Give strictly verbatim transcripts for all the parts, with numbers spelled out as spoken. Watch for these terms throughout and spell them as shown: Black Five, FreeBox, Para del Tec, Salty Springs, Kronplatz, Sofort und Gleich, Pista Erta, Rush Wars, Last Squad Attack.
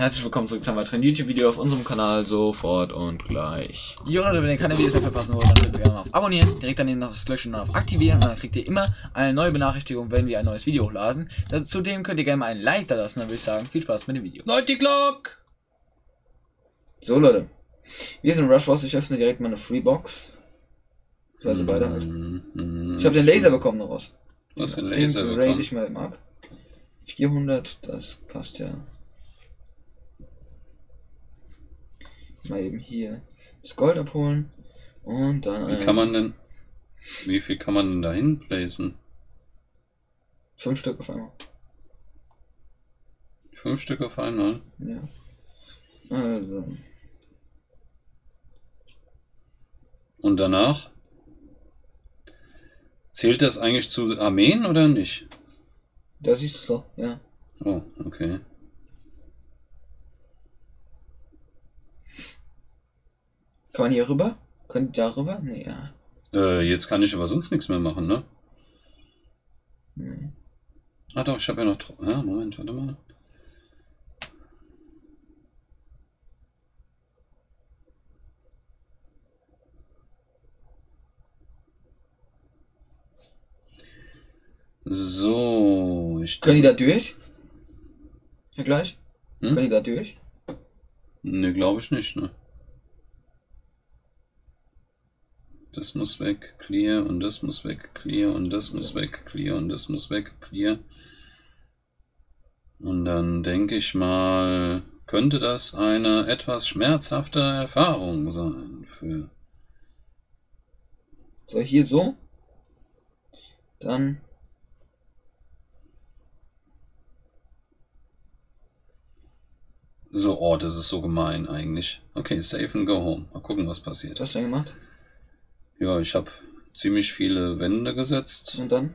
Herzlich willkommen zurück zu einem weiteren YouTube-Video auf unserem Kanal Sofort und Gleich. Jo Leute, wenn ihr keine Videos mehr verpassen wollt, dann klickt ihr gerne auf Abonnieren, direkt daneben noch das Glöckchen auf Aktivieren und dann kriegt ihr immer eine neue Benachrichtigung, wenn wir ein neues Video hochladen. Zudem könnt ihr gerne mal ein Like da lassen, dann würde ich sagen, viel Spaß mit dem Video. Leute, die Glock! So Leute, wir sind Rush Wars, ich öffne direkt meine FreeBox. Ich weiß nicht, beide halt. Ich habe den Laser bekommen noch raus. Was für ein Laser bekommen? Den rate ich mal eben ab. vierhundert, das passt ja. Mal eben hier das Gold abholen und dann. Wie kann man denn, wie viel kann man denn dahin placen? Fünf Stück auf einmal. Fünf Stück auf einmal? Ja. Also. Und danach? Zählt das eigentlich zu Armeen oder nicht? Da siehst du es doch, ja. Oh, okay. Kann man hier rüber? Könnt ihr da rüber? Nee, ja. Äh, jetzt kann ich aber sonst nichts mehr machen, ne? Nee. Ah doch, ich habe ja noch... Ja, Moment, warte mal. So, ich... Können die da durch? Ja, gleich. Hm? Können die da durch? Ne, glaube ich nicht, ne? Das muss weg, clear, und das muss weg, clear, und das muss weg, clear, und das muss weg, clear. Und dann denke ich mal, könnte das eine etwas schmerzhafte Erfahrung sein für... So, hier so. Dann... So, oh, das ist so gemein eigentlich. Okay, safe and go home. Mal gucken, was passiert. Was hast du denn gemacht? Ja, ich habe ziemlich viele Wände gesetzt. Und dann?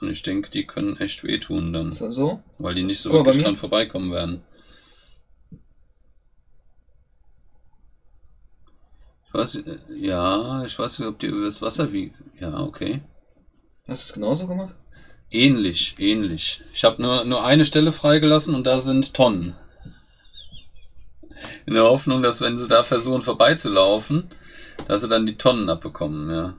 Und ich denke, die können echt wehtun dann. Ist das so? Weil die nicht so oh, wirklich dran vorbeikommen werden. Ich weiß, ja, ich weiß nicht, ob die über das Wasser wie... Ja, okay. Hast du es genauso gemacht? Ähnlich, ähnlich. Ich habe nur, nur eine Stelle freigelassen und da sind Tonnen. In der Hoffnung, dass wenn sie da versuchen vorbeizulaufen... Dass sie dann die Tonnen abbekommen, ja.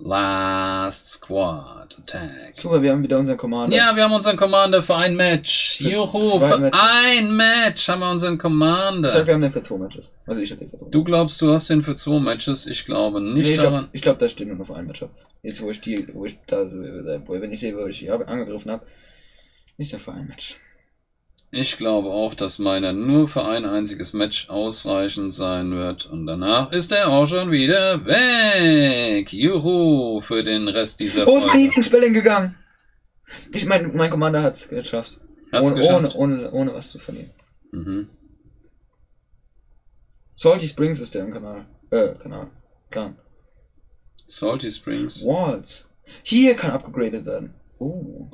Last Squad Attack. Super, wir haben wieder unseren Commander. Ja, wir haben unseren Commander für ein Match. Für Juhu, für Matches. ein Match haben wir unseren Commander. Ich glaube, wir haben den für zwei Matches. Also ich habe den für zwei Matches. Du glaubst, du hast den für zwei Matches? Ich glaube nicht nee, ich daran. Glaub, ich glaube, da steht nur noch für ein Match. Jetzt, wo ich die, wo ich da, wenn ich sehe, wo ich die angegriffen habe, ist ja für ein Match. Ich glaube auch, dass meiner nur für ein einziges Match ausreichend sein wird. Und danach ist er auch schon wieder weg. Juhu für den Rest dieser oh, Folge. Oh, ist mein Lieblingsspelling gegangen. Ich mein, mein Commander hat es geschafft. Hat's ohne, geschafft? Ohne, ohne, ohne was zu verlieren. Mhm. Salty Springs ist der im Kanal. Äh, Kanal. Plan. Salty Springs. Walls. Hier kann upgegradet werden. Oh.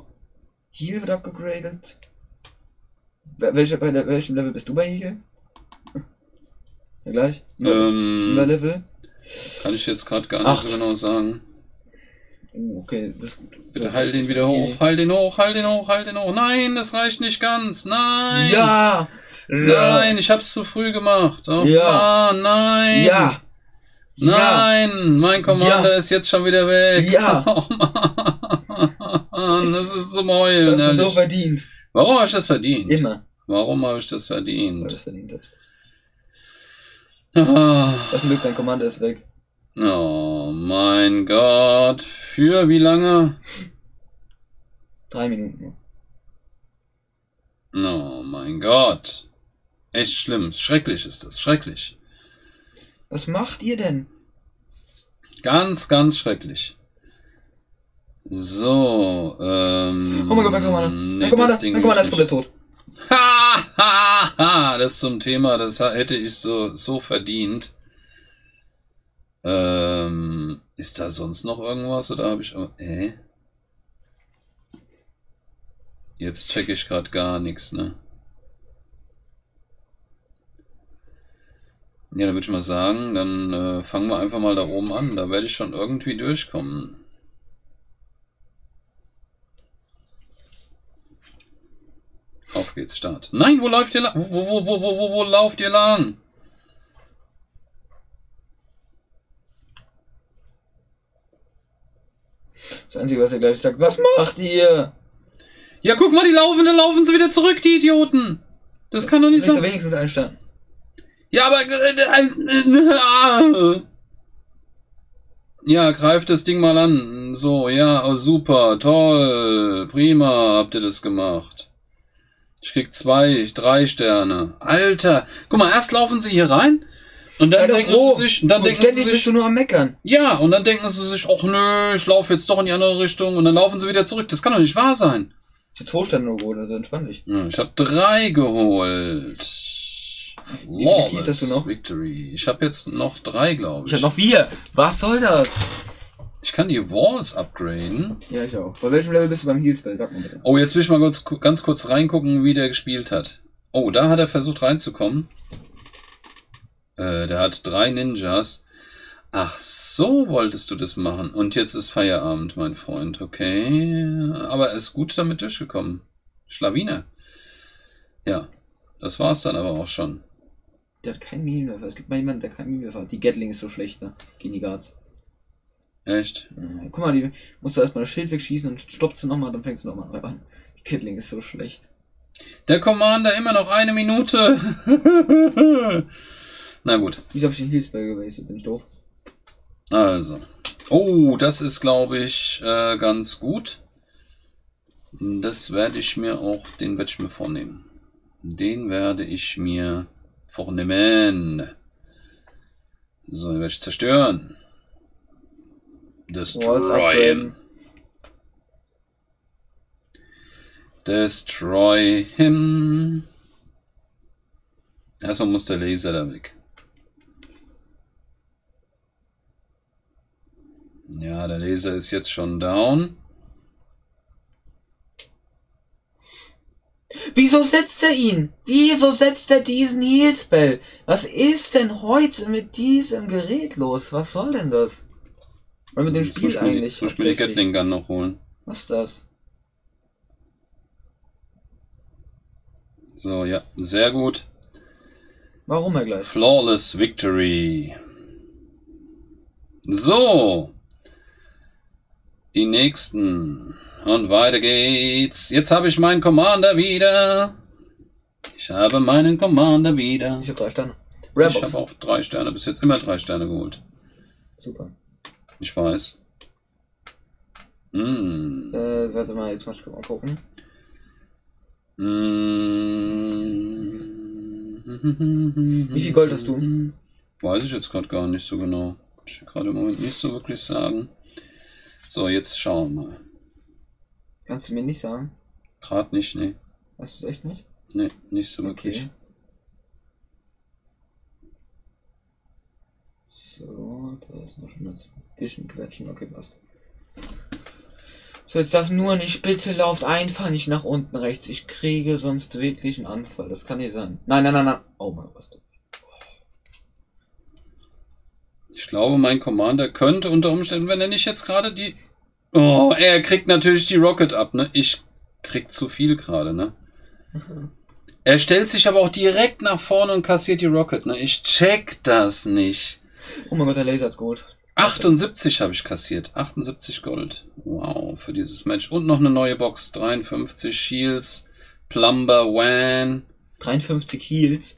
Hier wird upgegradet. Welche, bei der, welchem Level bist du bei hier? Ja, gleich? Ähm, Über Level? Kann ich jetzt gerade gar nicht acht. So genau sagen. Uh, okay, das ist gut. Bitte so, heil den wieder hoch, heil den hoch, heil den hoch, heil den hoch. Nein, das reicht nicht ganz. Nein! Ja! Nein, ich hab's zu früh gemacht. Oh, ja! Ah, nein! Ja! Nein! Ja. Mein Commander ja. ist jetzt schon wieder weg. Ja! Oh, Mann, das ist zum Heulen. Das hast du so verdient. Warum habe ich das verdient? Immer. Warum habe ich das verdient? Weil du das verdient hast. Ah. Das Glück, dein Commander ist weg. Oh mein Gott. Für wie lange? Drei Minuten. Oh mein Gott. Echt schlimm. Schrecklich ist das. Schrecklich. Was macht ihr denn? Ganz, ganz schrecklich. So, ähm... Oh mein Gott, mein Commander! Nee, mein Commander, mein Commander ist komplett tot! Ha, ha, ha! Das ist so ein Thema, das hätte ich so, so verdient. Ähm... Ist da sonst noch irgendwas, oder habe ich... Hä? Äh? Jetzt check ich gerade gar nichts, ne? Ja, dann würde ich mal sagen, dann äh, fangen wir einfach mal da oben an. Da werde ich schon irgendwie durchkommen. Auf geht's, Start. Nein, wo läuft ihr lang? Wo, wo, wo, wo, wo, wo lauft ihr lang? Das Einzige, was er gleich sagt, was macht ihr? Ja, guck mal, die laufen, da laufen sie wieder zurück, die Idioten. Das kann doch nicht sein. Wenigstens ein Stand. Ja, aber... Ja, greift das Ding mal an. So, ja, oh, super, toll, prima, habt ihr das gemacht. Ich krieg zwei, drei Sterne. Alter, guck mal, erst laufen sie hier rein und dann ja, denken sie sich... Dann und denken sie sich nur am Meckern. Ja, und dann denken sie sich, ach nö, ich laufe jetzt doch in die andere Richtung und dann laufen sie wieder zurück. Das kann doch nicht wahr sein. Ich hab zwei Sterne geholt, also entspann dich. Ja, ich hab drei geholt. Flawless das du noch? Victory. Ich hab jetzt noch drei, glaube ich. Ich hab noch vier. Was soll das? Ich kann die Walls upgraden. Ja, ich auch. Bei welchem Level bist du beim Heal-Spell? Sag mal bitte. Oh, jetzt will ich mal kurz, ganz kurz reingucken, wie der gespielt hat. Oh, da hat er versucht reinzukommen. Äh, der hat drei Ninjas. Ach, so wolltest du das machen. Und jetzt ist Feierabend, mein Freund. Okay. Aber er ist gut damit durchgekommen. Schlawiner. Ja. Das war's dann aber auch schon. Der hat keinen Minenwerfer. Es gibt mal jemanden, der keinen Minenwerfer hat. Die Gatling ist so schlecht, ne? Gegen die Guards. Echt? Ja, guck mal, die musst du erstmal das Schild wegschießen und stoppt sie nochmal, dann fängt sie nochmal neu an. Die Gatling ist so schlecht. Der Commander immer noch eine Minute. Na gut. Wieso habe ich den Hilfsberg gewastet? Bin ich doof? Also. Oh, das ist, glaube ich, äh, ganz gut. Das werde ich mir auch, den werde ich mir vornehmen. Den werde ich mir vornehmen. So, den werde ich zerstören. Destroy him. Destroy him. Erstmal muss der Laser da weg. Ja, der Laser ist jetzt schon down. Wieso setzt er ihn? Wieso setzt er diesen Heal-Spell? Was ist denn heute mit diesem Gerät los? Was soll denn das? Weil mit dem Spiel muss eigentlich. Zum Beispiel die Gatling Gun noch holen. Was ist das? So, ja, sehr gut. Warum er gleich? Flawless Victory. So. Die nächsten. Und weiter geht's. Jetzt habe ich meinen Commander wieder. Ich habe meinen Commander wieder. Ich habe drei Sterne. Rambox. Ich habe auch drei Sterne. Bis jetzt immer drei Sterne geholt. Super. Ich weiß. Mm. Äh, warte mal, jetzt muss ich mal gucken. Mm. Wie viel Gold hast du? Weiß ich jetzt gerade gar nicht so genau. Kann ich gerade im Moment nicht so wirklich sagen. So, jetzt schauen wir mal. Kannst du mir nicht sagen? Gerade nicht, nee. Hast du es echt nicht? Nee, nicht so wirklich. Okay. So, da ist noch schon ein bisschen quetschen. Okay, passt. So, jetzt darf nur nicht, bitte lauft einfach nicht nach unten rechts. Ich kriege sonst wirklich einen Anfall. Das kann nicht sein. Nein, nein, nein, nein. Oh mein Gott. Ich glaube, mein Commander könnte unter Umständen, wenn er nicht jetzt gerade die... Oh, er kriegt natürlich die Rocket ab, ne? Ich krieg zu viel gerade, ne? Mhm. Er stellt sich aber auch direkt nach vorne und kassiert die Rocket, ne? Ich check das nicht. Oh mein Gott, der Laser ist gut. achtundsiebzig habe ich kassiert. achtundsiebzig Gold. Wow, für dieses Match. Und noch eine neue Box. dreiundfünfzig Shields. Plumber Wan. dreiundfünfzig Heals.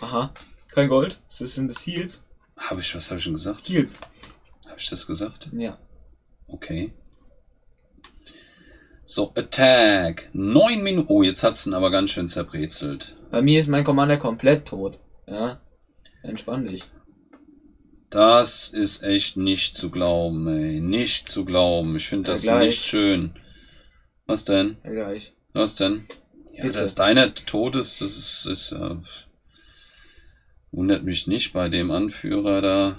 Aha. Kein Gold. Was ist denn das Heals? Habe ich, was habe ich denn gesagt? Heals. Habe ich das gesagt? Ja. Okay. So, Attack. neun Minuten. Oh, jetzt hat es ihn aber ganz schön zerbrezelt. Bei mir ist mein Commander komplett tot. Ja. Entspann dich. Das ist echt nicht zu glauben, ey. Nicht zu glauben. Ich finde das nicht schön. Was denn? Gleich. Was denn? Ja, dass deiner tot ist, das ist, ist äh, wundert mich nicht bei dem Anführer da.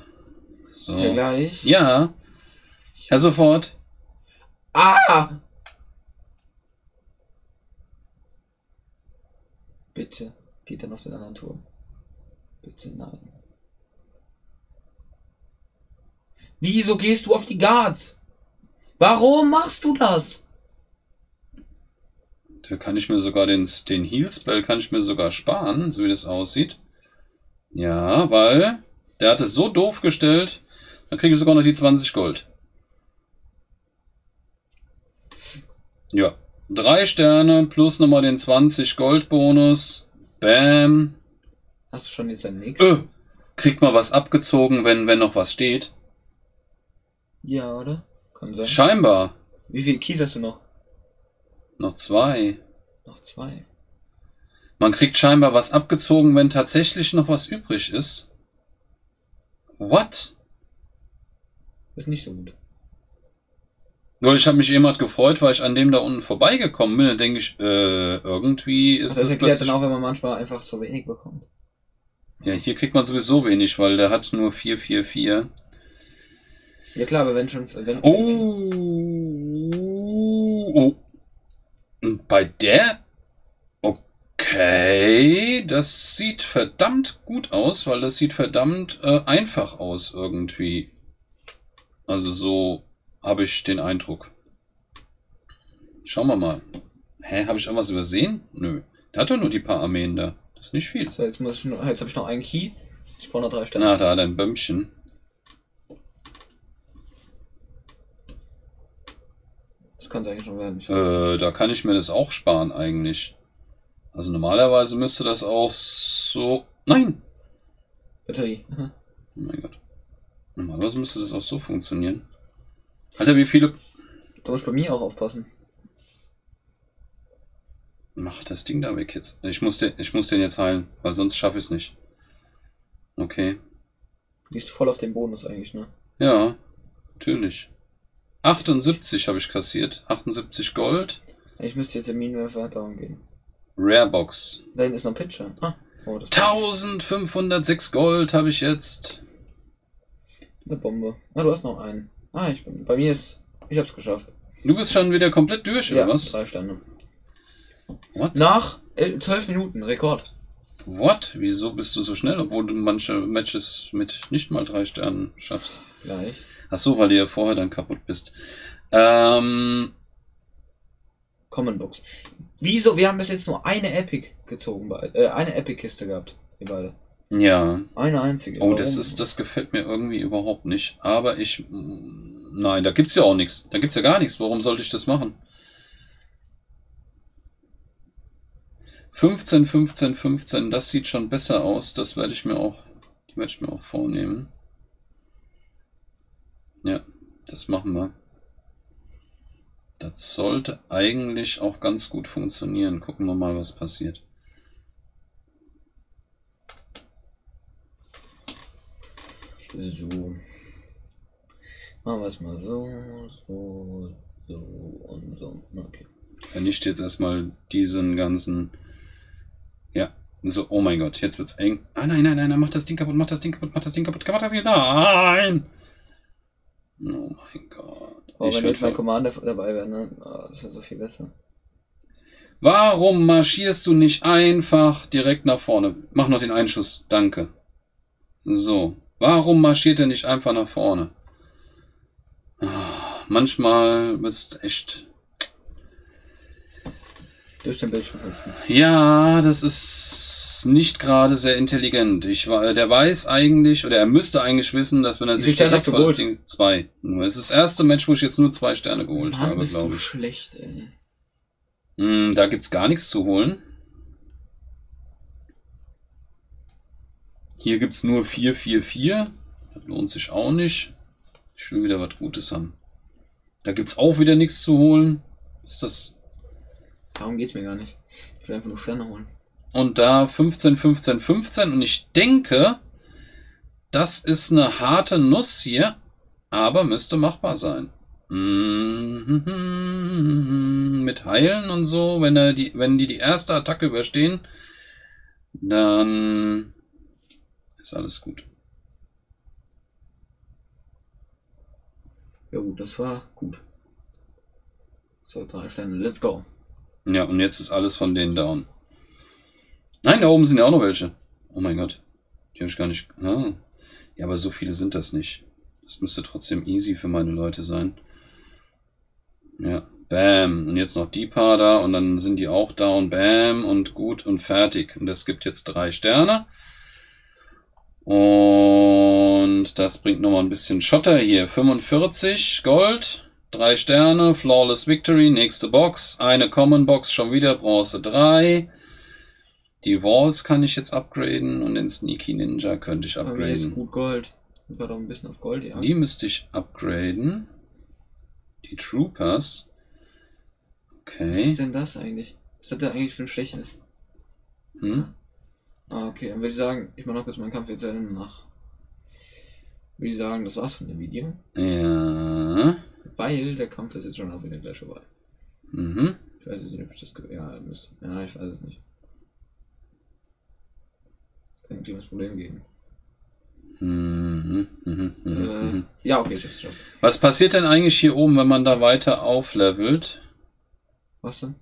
So. Ja, gleich. Ja. Ja, sofort. Ah! Bitte, geht dann auf den anderen Turm. Bitte, nein. Wieso gehst du auf die Guards? Warum machst du das? Da kann ich mir sogar den, den Heal-Spell kann ich mir sogar sparen, so wie das aussieht. Ja, weil der hat es so doof gestellt, dann kriege ich sogar noch die zwanzig Gold. Ja, drei Sterne plus nochmal den zwanzig Gold Bonus. Bam. Hast du schon jetzt ein nächstes? Öh, kriegt mal was abgezogen, wenn, wenn noch was steht. Ja, oder? Kann sein. Scheinbar. Wie viel Kies hast du noch? Noch zwei. Noch zwei. Man kriegt scheinbar was abgezogen, wenn tatsächlich noch was übrig ist. What? Ist nicht so gut. Nur ich habe mich jemand gefreut, weil ich an dem da unten vorbeigekommen bin. Dann denke ich, äh, irgendwie ist das, das erklärt plötzlich dann auch, wenn man manchmal einfach so wenig bekommt. Ja, hier kriegt man sowieso wenig, weil der hat nur vier, vier, vier. Ja klar, aber wenn schon... Wenn oh, oh. Und bei der... Okay, das sieht verdammt gut aus, weil das sieht verdammt äh, einfach aus irgendwie. Also so... habe ich den Eindruck. Schauen wir mal. Hä, habe ich irgendwas übersehen? Nö. Der hat doch nur die paar Armeen da. Das ist nicht viel. So, jetzt muss ich noch, jetzt habe ich noch einen Key. Ich brauche noch drei Sterne. Na, da hat er ein Bömmchen. Das kann eigentlich schon werden. Äh, da kann ich mir das auch sparen eigentlich. Also normalerweise müsste das auch so... Nein! Batterie. Oh mein Gott. Normalerweise müsste das auch so funktionieren. Alter, wie viele... Da musst du bei mir auch aufpassen. Mach das Ding da weg jetzt. Ich muss den, ich muss den jetzt heilen, weil sonst schaffe ich es nicht. Okay. Du liegst voll auf dem Bonus eigentlich, ne? Ja, natürlich. achtundsiebzig habe ich kassiert. achtundsiebzig Gold. Ich müsste jetzt im Minenwerfer down gehen. Rarebox. Da hinten ist noch ein Pitcher. Ah. Oh, das eintausendfünfhundertsechs Gold habe ich jetzt. Eine Bombe. Ah, du hast noch einen. Ah, ich bin, bei mir ist, ich hab's geschafft. Du bist schon wieder komplett durch, oder ja, was? drei Sterne. What? Nach zwölf Minuten, Rekord. What? Wieso bist du so schnell, obwohl du manche Matches mit nicht mal drei Sternen schaffst? Gleich. Achso, weil du ja vorher dann kaputt bist. Ähm... Common Box. Wieso? Wir haben bis jetzt nur eine Epic gezogen, äh, eine Epic-Kiste gehabt, wir beide. Ja. Eine einzige. Oh, das ist, das gefällt mir irgendwie überhaupt nicht. Aber ich... Nein, da gibt's ja auch nichts. Da gibt's ja gar nichts. Warum sollte ich das machen? fünfzehn, fünfzehn, fünfzehn. Das sieht schon besser aus. Das werde ich mir auch... Die werde ich mir auch vornehmen. Ja, das machen wir. Das sollte eigentlich auch ganz gut funktionieren. Gucken wir mal, was passiert. So. Machen wir es mal so, so, so und so. Okay. Vernichte jetzt erstmal diesen ganzen. Ja, so, oh mein Gott, jetzt wird's eng. Ah nein, nein, nein, nein, mach das Ding kaputt, mach das Ding kaputt, mach das Ding kaputt, mach das Ding kaputt. Nein! Oh mein Gott. Oh, ich wenn nicht mein Commander dabei wäre, ne? Oh, das wäre so viel besser. Warum marschierst du nicht einfach direkt nach vorne? Mach noch den Einschuss, danke. So. Warum marschiert er nicht einfach nach vorne? Ah, manchmal bist du echt... Durch den Bildschirm. Ja, das ist nicht gerade sehr intelligent. Ich, der weiß eigentlich, oder er müsste eigentlich wissen, dass wenn er sich direkt vor das Ding... Zwei. Nur es ist das erste Match, wo ich jetzt nur zwei Sterne geholt Mann, habe, glaube ich. Bist du schlecht, ey. Hm, da gibt es gar nichts zu holen. Hier gibt es nur vier, vier, vier. Das lohnt sich auch nicht. Ich will wieder was Gutes haben. Da gibt es auch wieder nichts zu holen. Ist das... Darum geht es mir gar nicht. Ich will einfach nur Sterne holen. Und da fünfzehn, fünfzehn, fünfzehn. Und ich denke, das ist eine harte Nuss hier. Aber müsste machbar sein. Mit Heilen und so. Wenn, er die, wenn die die erste Attacke überstehen, dann... Ist alles gut. Ja gut, das war gut. So, drei Sterne, let's go. Ja, und jetzt ist alles von denen down. Nein, da oben sind ja auch noch welche. Oh mein Gott. Die habe ich gar nicht... Ah. Ja, aber so viele sind das nicht. Das müsste trotzdem easy für meine Leute sein. Ja, Bam. Und jetzt noch die paar da und dann sind die auch down. Bam. Und gut und fertig. Und das gibt jetzt drei Sterne. Und das bringt nochmal ein bisschen Schotter hier. fünfundvierzig Gold, drei Sterne, Flawless Victory, nächste Box. Eine Common Box, schon wieder Bronze drei. Die Walls kann ich jetzt upgraden und den Sneaky Ninja könnte ich upgraden. Aber hier ist gut Gold. Ich war doch ein bisschen auf Gold, ja. Die müsste ich upgraden. Die Troopers. Okay. Was ist denn das eigentlich? Was hat der eigentlich für ein schlechtes? Hm? Ah, okay, dann würde ich sagen, ich mache noch kurz meinen Kampf jetzt zu Ende nach. Würde ich sagen, das war's von dem Video. Ja. Weil der Kampf ist jetzt schon auch wieder gleich vorbei. Mhm. Ich weiß jetzt nicht, ob ich das. Ja, müsste. Ja, ich weiß es nicht. Kann ein kleines Problem geben. Mhm. Mhm. Mhm. Mhm. Äh, ja, okay, ich hab's schon. Was passiert denn eigentlich hier oben, wenn man da weiter auflevelt? Was denn?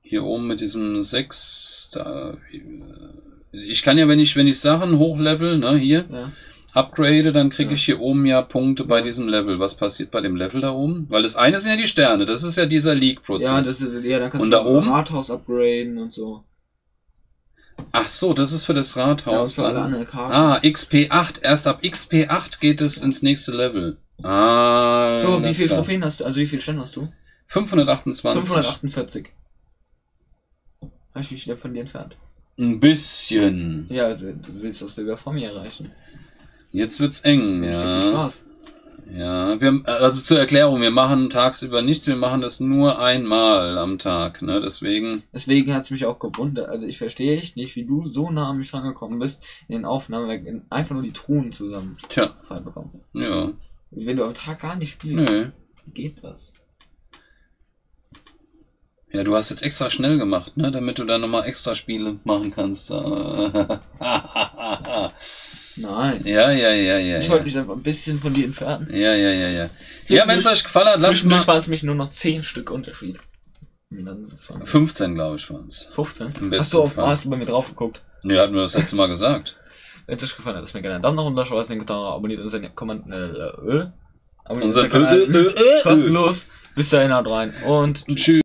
Hier oben mit diesem sechs, da, ich kann ja, wenn ich, wenn ich Sachen hochlevel, ne, hier, ja. upgrade, dann kriege ja. ich hier oben ja Punkte ja. bei diesem Level. Was passiert bei dem Level da oben? Weil das eine sind ja die Sterne, das ist ja dieser League-Prozess. Ja, ja, dann kannst und du da oben Rathaus upgraden und so. Ach so, das ist für das Rathaus ja, dann. Ah, X P acht, erst ab X P acht geht es ja. ins nächste Level. Ah, so, wie viele Trophäen hast du, also wie viele Sterne hast du? fünfhundertachtundzwanzig. fünfhundertachtundvierzig. Habe ich mich wieder von dir entfernt? Ein bisschen. Ja, du, du willst doch sogar von mir erreichen. Jetzt wird's eng, ja. Ich hab viel Spaß. Ja, wir, also zur Erklärung, wir machen tagsüber nichts, wir machen das nur einmal am Tag, ne, deswegen... Deswegen hat's mich auch gewundert, also ich verstehe echt nicht, wie du so nah an mich rangekommen bist, in den Aufnahmen einfach nur die Truhen zusammen Tja. reinbekommen. Ja. Wenn du am Tag gar nicht spielst, nee. geht das. Ja, du hast jetzt extra schnell gemacht, ne? Damit du dann nochmal extra Spiele machen kannst. Nein. Ja, ja, ja, ja. Ich wollte ja. mich einfach ein bisschen von dir entfernen. Ja, ja, ja, ja. So, ja, wenn es euch gefallen hat, lasst mal... war es mich nur noch zehn Stück Unterschied. Dann ist es fünfzehn, glaube ich, waren es. fünfzehn? Hast du, auf, hast du bei mir drauf geguckt? Nee, hatten wir das letzte Mal gesagt. Wenn es euch gefallen hat, lasst mir gerne einen Daumen nach unten, schreibt den Kommentar, abonniert unseren Kommentar. Abonniert unseren Kanal. Kostenlos. Bis dahin, haut rein und tschüss.